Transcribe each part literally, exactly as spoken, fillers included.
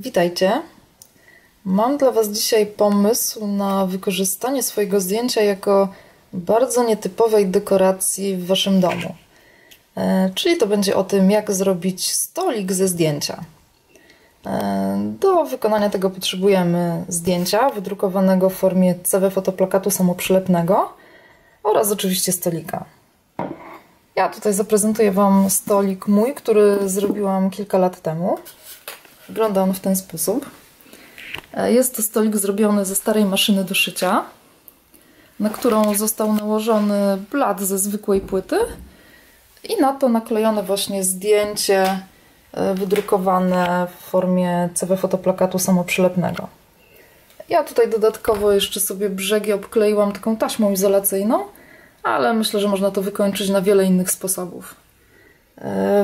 Witajcie! Mam dla Was dzisiaj pomysł na wykorzystanie swojego zdjęcia jako bardzo nietypowej dekoracji w Waszym domu. E, czyli to będzie o tym, jak zrobić stolik ze zdjęcia. E, do wykonania tego potrzebujemy zdjęcia wydrukowanego w formie C W fotoplakatu samoprzylepnego oraz oczywiście stolika. Ja tutaj zaprezentuję Wam stolik mój, który zrobiłam kilka lat temu. Wygląda on w ten sposób. Jest to stolik zrobiony ze starej maszyny do szycia, na którą został nałożony blat ze zwykłej płyty i na to naklejone właśnie zdjęcie wydrukowane w formie C W fotoplakatu samoprzylepnego. Ja tutaj dodatkowo jeszcze sobie brzegi obkleiłam taką taśmą izolacyjną, ale myślę, że można to wykończyć na wiele innych sposobów.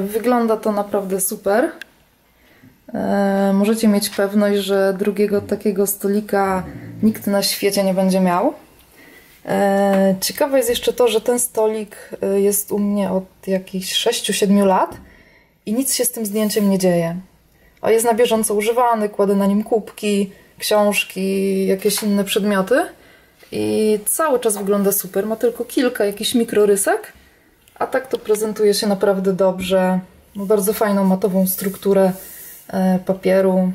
Wygląda to naprawdę super. Możecie mieć pewność, że drugiego takiego stolika nikt na świecie nie będzie miał. Ciekawe jest jeszcze to, że ten stolik jest u mnie od jakichś sześciu siedmiu lat i nic się z tym zdjęciem nie dzieje. A jest na bieżąco używany, kładę na nim kubki, książki, jakieś inne przedmioty i cały czas wygląda super. Ma tylko kilka jakichś mikrorysek, a tak to prezentuje się naprawdę dobrze. Ma bardzo fajną matową strukturę papieru.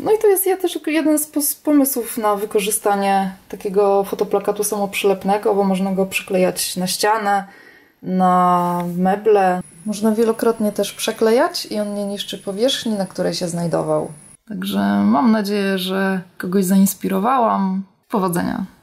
No i to jest ja też jeden z pomysłów na wykorzystanie takiego fotoplakatu samoprzylepnego, bo można go przyklejać na ścianę, na meble. Można wielokrotnie też przeklejać i on nie niszczy powierzchni, na której się znajdował. Także mam nadzieję, że kogoś zainspirowałam. Powodzenia!